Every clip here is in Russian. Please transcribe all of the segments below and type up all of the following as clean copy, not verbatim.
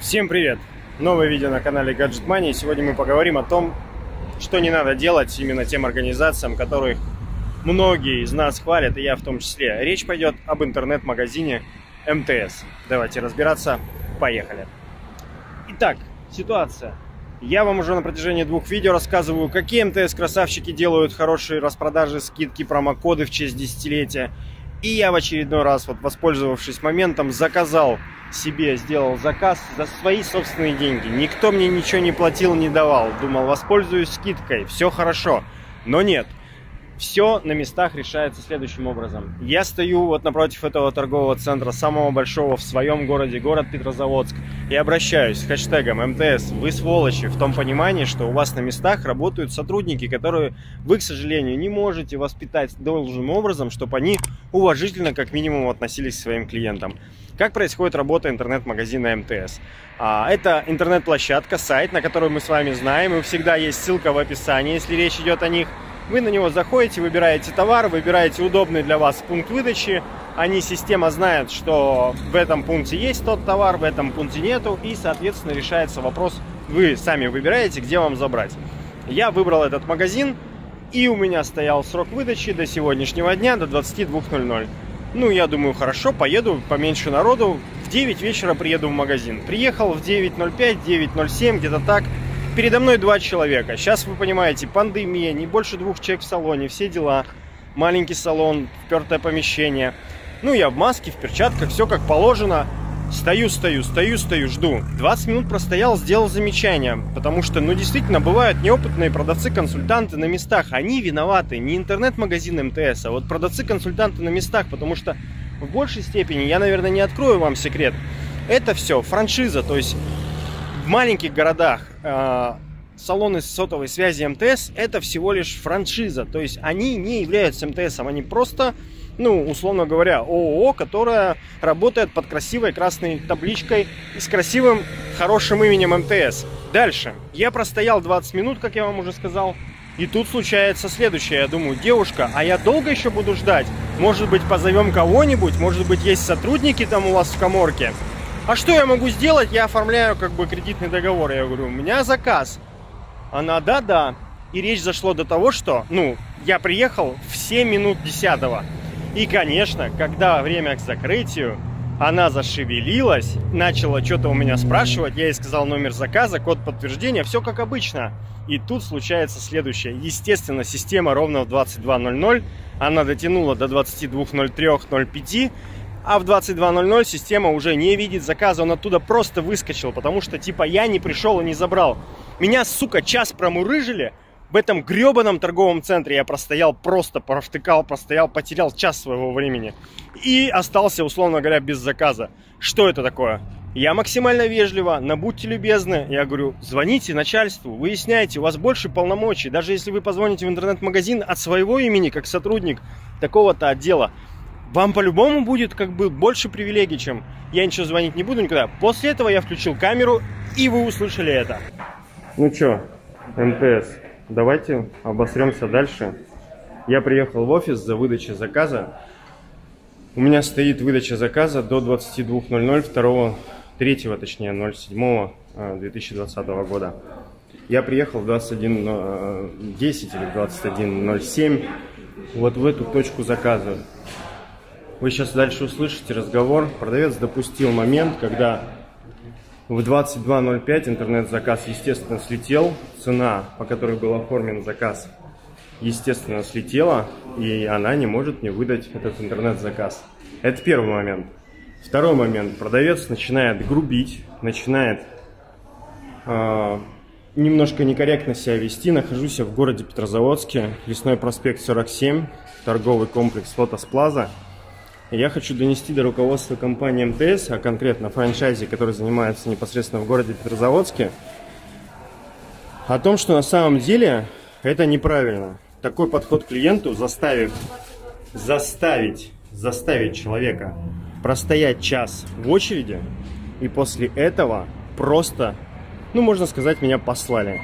Всем привет! Новое видео на канале GADGETMANIA. Сегодня мы поговорим о том, что не надо делать именно тем организациям, которых многие из нас хвалят, и я в том числе. Речь пойдет об интернет-магазине МТС. Давайте разбираться. Поехали! Итак, ситуация. Я вам уже на протяжении двух видео рассказываю, какие МТС-красавчики делают хорошие распродажи, скидки, промокоды в честь десятилетия. И я в очередной раз, воспользовавшись моментом, заказал себе, сделал заказ за свои собственные деньги. Никто мне ничего не платил, не давал. Думал, воспользуюсь скидкой, все хорошо. Но нет. Все на местах решается следующим образом. Я стою вот напротив этого торгового центра, самого большого в своем городе, город Петрозаводск, и обращаюсь с хэштегом МТС. Вы сволочи, в том понимании, что у вас на местах работают сотрудники, которые вы, к сожалению, не можете воспитать должным образом, чтобы они уважительно, как минимум, относились к своим клиентам. Как происходит работа интернет-магазина МТС? Это интернет-площадка, сайт, на который мы с вами знаем, и всегда есть ссылка в описании, если речь идет о них. Вы на него заходите, выбираете товар, выбираете удобный для вас пункт выдачи. Система знает, что в этом пункте есть тот товар, в этом пункте нету. И, соответственно, решается вопрос, вы сами выбираете, где вам забрать. Я выбрал этот магазин, и у меня стоял срок выдачи до сегодняшнего дня, до 22:00. Ну, я думаю, хорошо, поеду, поменьше народу. В 9 вечера приеду в магазин. Приехал в 9:05, 9:07, где-то так. Передо мной 2 человека. Сейчас вы понимаете, пандемия, не больше 2 человек в салоне, все дела. Маленький салон, впертое помещение. Ну, я в маске, в перчатках, все как положено. Стою, жду. 20 минут простоял, сделал замечание. Потому что, ну, действительно, бывают неопытные продавцы-консультанты на местах. Они виноваты, не интернет-магазин МТС, а вот продавцы-консультанты на местах. Потому что в большей степени, я, наверное, не открою вам секрет, это все франшиза, то есть... В маленьких городах салоны сотовой связи МТС — это всего лишь франшиза, то есть они не являются МТСом, они просто, ну, условно говоря, ООО, которая работает под красивой красной табличкой и с красивым, хорошим именем МТС. Дальше. Я простоял 20 минут, как я вам уже сказал, и тут случается следующее. Я думаю, девушка, а я долго еще буду ждать? Может быть, позовем кого-нибудь? Может быть, есть сотрудники там у вас в каморке? А что я могу сделать? Я оформляю как бы кредитный договор. Я говорю, у меня заказ. Она, да. И речь зашла до того, что, ну, я приехал в 7 минут 10. И, конечно, когда время к закрытию, она зашевелилась, начала что-то у меня спрашивать. Я ей сказал номер заказа, код подтверждения, все как обычно. И тут случается следующее. Естественно, система ровно в 22:00. Она дотянула до 22:03-05. А в 22:00 система уже не видит заказа, он оттуда просто выскочил, потому что, типа, я не пришел и не забрал. Меня, сука, час промурыжили в этом гребаном торговом центре. Я простоял, просто провтыкал, простоял, потерял час своего времени. И остался, условно говоря, без заказа. Что это такое? Я максимально вежливо, но будьте любезны, я говорю, звоните начальству, выясняйте, у вас больше полномочий. Даже если вы позвоните в интернет-магазин от своего имени, как сотрудник такого-то отдела, вам по-любому будет как бы больше привилегий, чем я ничего звонить не буду никогда. После этого я включил камеру, и вы услышали это. Ну что, МТС, давайте обосремся дальше. Я приехал в офис за выдачей заказа. У меня стоит выдача заказа до 22:00, 3-07-2020 года. Я приехал в 21:10 или 21:07, вот в эту точку заказа. Вы сейчас дальше услышите разговор. Продавец допустил момент, когда в 22:05 интернет-заказ, естественно, слетел. Цена, по которой был оформлен заказ, естественно, слетела. И она не может мне выдать этот интернет-заказ. Это первый момент. Второй момент. Продавец начинает грубить, начинает немножко некорректно себя вести. Нахожусь я в городе Петрозаводске, Лесной проспект 47, торговый комплекс «Фотосплаза». Я хочу донести до руководства компании МТС, а конкретно франчайзи, который занимается непосредственно в городе Петрозаводске, о том, что на самом деле это неправильно. Такой подход к клиенту, заставить человека простоять час в очереди, и после этого просто, ну, можно сказать, меня послали.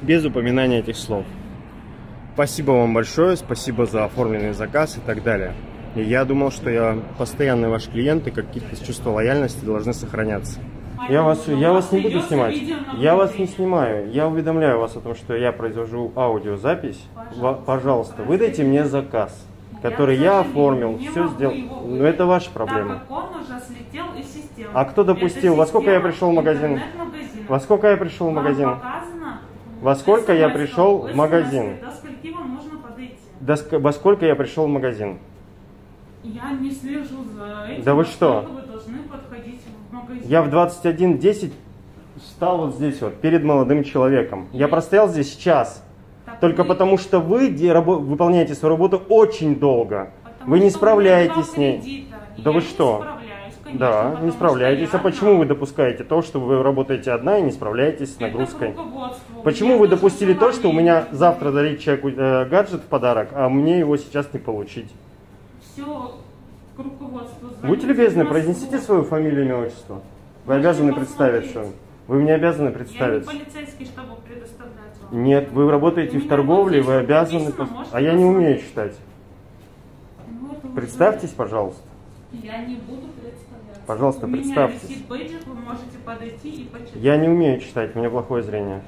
Без упоминания этих слов. Спасибо вам большое, спасибо за оформленный заказ и так далее. Я думал, что я постоянный ваш клиент, и какие-то чувства лояльности должны сохраняться. Я вас не буду снимать. Я вас не снимаю. Я уведомляю вас о том, что я произвожу аудиозапись. Пожалуйста, выдайте мне заказ, который я оформил, все сделал. Но это ваша проблема. А кто допустил? Во сколько я пришел в магазин? Во сколько я пришел в магазин? Во сколько я пришел в магазин? Во сколько я пришел в магазин? Я не слежу за этим. Да вы что? Вы должны подходить в магазин. Я в 21:10 встал вот здесь вот, перед молодым человеком. Я простоял здесь час. Так только вы... потому что вы выполняете свою работу очень долго. Потому вы не справляетесь с ней. Кредита. Да я вы что? Конечно, да, не справляетесь. А почему вы допускаете то, что вы работаете одна и не справляетесь с нагрузкой? Почему вы допустили то, что у меня завтра дарить человеку гаджет в подарок, а мне его сейчас не получить? Все к руководству. Будьте любезны, произнесите свою фамилию, имя, отчество. Вы обязаны представиться. Вы мне обязаны представиться. Я не полицейский, чтобы предоставлять вам. Нет, вы работаете в торговле, вы обязаны... А я не умею читать. Представьтесь, пожалуйста. Я не буду представляться. Пожалуйста, представьтесь. У меня висит бейджик, вы можете подойти и почитать. Я не умею читать, у меня плохое зрение.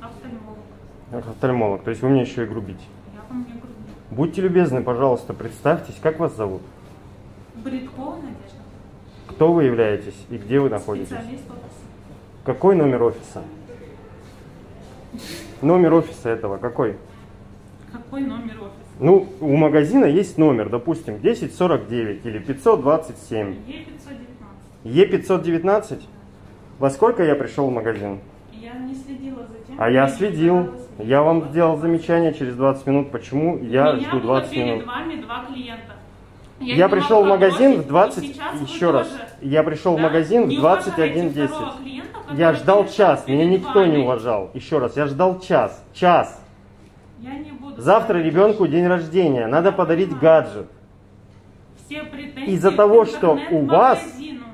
Офтальмолог. Офтальмолог, то есть вы мне еще и грубите. Я вам не грубить. Будьте любезны, пожалуйста, представьтесь, как вас зовут? Бриткова Надежда. Кто вы являетесь и где вы находитесь? Специалист офиса. Какой номер офиса? Номер офиса этого какой? Какой номер офиса? Ну, у магазина есть номер, допустим, 1049 или 527. Е519. Е519? Во сколько я пришел в магазин? Я не следила за тем. А я следил. Я вам сделал замечание через 20 минут, почему я жду 20 минут. Перед вами два клиента. Я пришел в магазин в 20... Еще раз. Я пришел в магазин в 21:10. Я ждал час, меня никто не уважал. Еще раз, я ждал час. Час. Завтра ребенку день рождения, надо подарить гаджет. Из-за того, что у вас...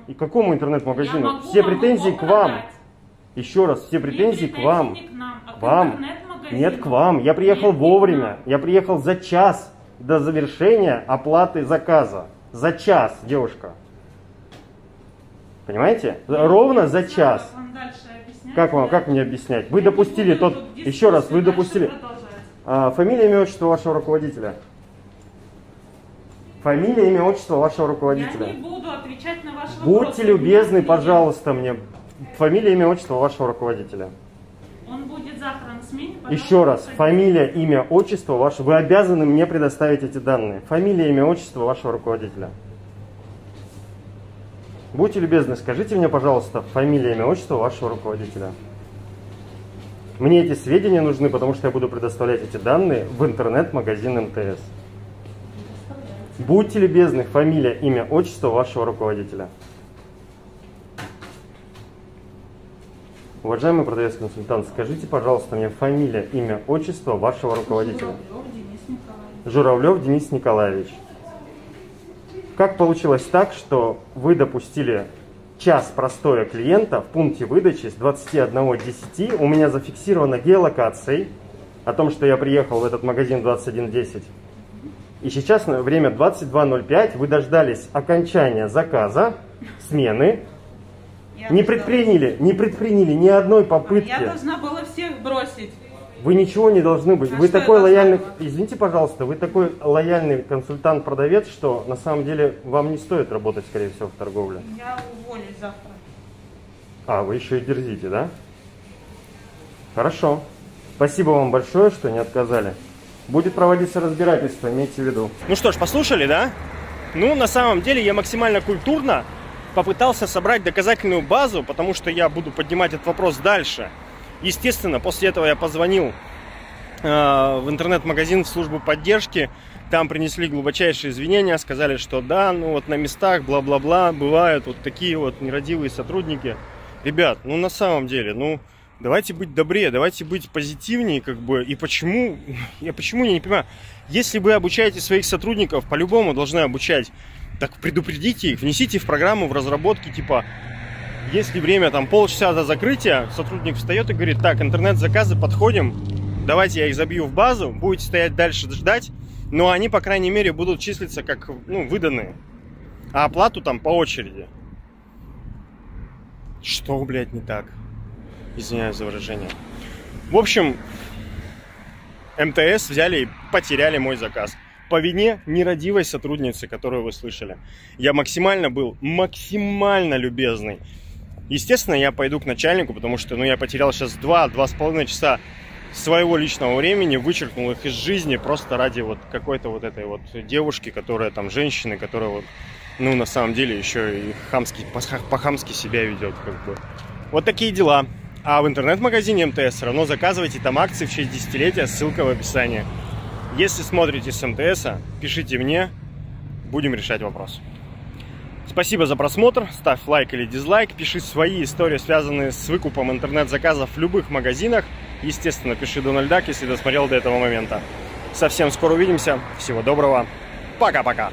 И какому интернет-магазину? Все претензии к вам. Еще раз, все претензии к вам. К вам. Нет, к вам. Я приехал вовремя. Я приехал за час до завершения оплаты заказа. За час, девушка. Понимаете? Ровно за час. Как вам, как мне объяснять? Вы допустили тот... Еще раз, вы допустили... Фамилия, имя, отчество вашего руководителя. Фамилия, имя, отчество вашего руководителя. Я не буду отвечать на ваши вопросы. Будьте любезны, пожалуйста, мне. Фамилия, имя, отчество вашего руководителя. Он будет завтра на смене. Еще раз, фамилия, имя, отчество ваше. Вы обязаны мне предоставить эти данные. Фамилия, имя, отчество вашего руководителя. Будьте любезны, скажите мне, пожалуйста, фамилия, имя, отчество вашего руководителя. Мне эти сведения нужны, потому что я буду предоставлять эти данные в интернет-магазин МТС. Будьте любезны, фамилия, имя, отчество вашего руководителя. Уважаемый продавец-консультант, скажите, пожалуйста, мне фамилия, имя, отчество вашего руководителя. Журавлев Денис Николаевич. Журавлев Денис Николаевич. Как получилось так, что вы допустили час простоя клиента в пункте выдачи с 21:10? У меня зафиксирована геолокацией о том, что я приехал в этот магазин 21:10. И сейчас время 22:05. Вы дождались окончания заказа, смены. Не предприняли ни одной попытки. Я должна была всех бросить. Вы ничего не должны быть. Вы такой лояльный, извините, пожалуйста, вы такой лояльный консультант-продавец, что на самом деле вам не стоит работать, скорее всего, в торговле. Я уволюсь завтра. А, вы еще и дерзите, да? Хорошо. Спасибо вам большое, что не отказали. Будет проводиться разбирательство, имейте в виду. Ну что ж, послушали, да? Ну, на самом деле, я максимально культурно попытался собрать доказательную базу, потому что я буду поднимать этот вопрос дальше. Естественно, после этого я позвонил в интернет-магазин, в службу поддержки. Там принесли глубочайшие извинения, сказали, что да, ну вот на местах, бла-бла-бла, бывают вот такие вот нерадивые сотрудники. Ребят, ну на самом деле, ну давайте быть добрее, давайте быть позитивнее, как бы. И почему, я не понимаю, если вы обучаете своих сотрудников, по-любому должны обучать, так предупредите их, внесите в программу, в разработки, типа... Если время там полчаса до закрытия, сотрудник встает и говорит: так, интернет-заказы, подходим, давайте я их забью в базу, будете стоять дальше ждать, но они, по крайней мере, будут числиться как, ну, выданные, а оплату там по очереди. Что, блядь, не так? Извиняюсь за выражение. В общем, МТС взяли и потеряли мой заказ. По вине нерадивой сотрудницы, которую вы слышали. Я был максимально любезный. Естественно, я пойду к начальнику, потому что я потерял сейчас 2-2,5 часа своего личного времени, вычеркнул их из жизни просто ради какой-то этой девушки, которая женщины, которая на самом деле еще и по-хамски себя ведет, Вот такие дела. А в интернет-магазине МТС все равно заказывайте, там акции в 60-летия, ссылка в описании. Если смотрите с МТСа, пишите мне, будем решать вопрос. Спасибо за просмотр, ставь лайк или дизлайк, пиши свои истории, связанные с выкупом интернет-заказов в любых магазинах. Естественно, пиши Дональдак, если досмотрел до этого момента. Совсем скоро увидимся, всего доброго, пока-пока!